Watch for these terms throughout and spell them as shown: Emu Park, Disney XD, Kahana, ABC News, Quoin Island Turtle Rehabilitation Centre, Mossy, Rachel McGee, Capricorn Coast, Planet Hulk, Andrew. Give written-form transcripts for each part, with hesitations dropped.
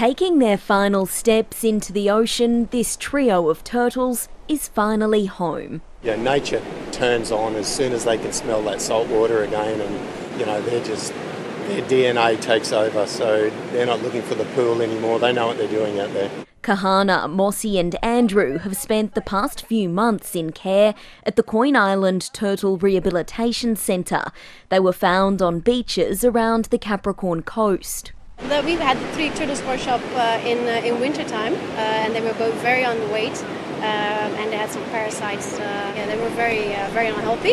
Taking their final steps into the ocean, this trio of turtles is finally home. Yeah, nature turns on as soon as they can smell that salt water again, and, you know, they're just, their DNA takes over, so they're not looking for the pool anymore. They know what they're doing out there. Kahana, Mossy and Andrew have spent the past few months in care at the Quoin Island Turtle Rehabilitation Centre. They were found on beaches around the Capricorn Coast. We've had three turtles workshop in winter time, and they were both very underweight, and they had some parasites. They were very unhealthy,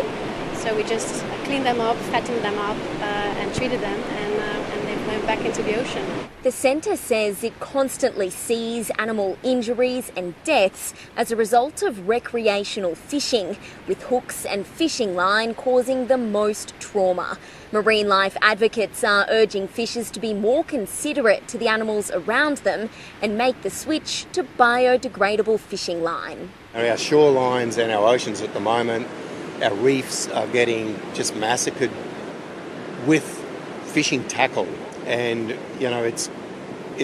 so we just cleaned them up, fattened them up, and treated them, and they went back into the ocean. The centre says it constantly sees animal injuries and deaths as a result of recreational fishing, with hooks and fishing line causing the most trauma. Marine life advocates are urging fishers to be more considerate to the animals around them and make the switch to biodegradable fishing line. Our shorelines and our oceans at the moment, our reefs are getting just massacred with fishing tackle. And, you know, it's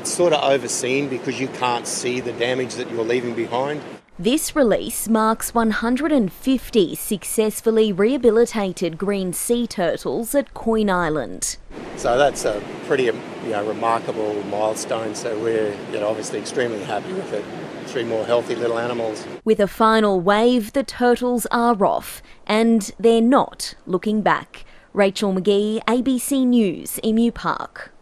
sort of overseen because you can't see the damage that you're leaving behind. This release marks 150 successfully rehabilitated green sea turtles at Quoin Island. So that's a pretty, remarkable milestone. So we're, obviously extremely happy with it. Three more healthy little animals. With a final wave, the turtles are off, and they're not looking back. Rachel McGee, ABC News, Emu Park.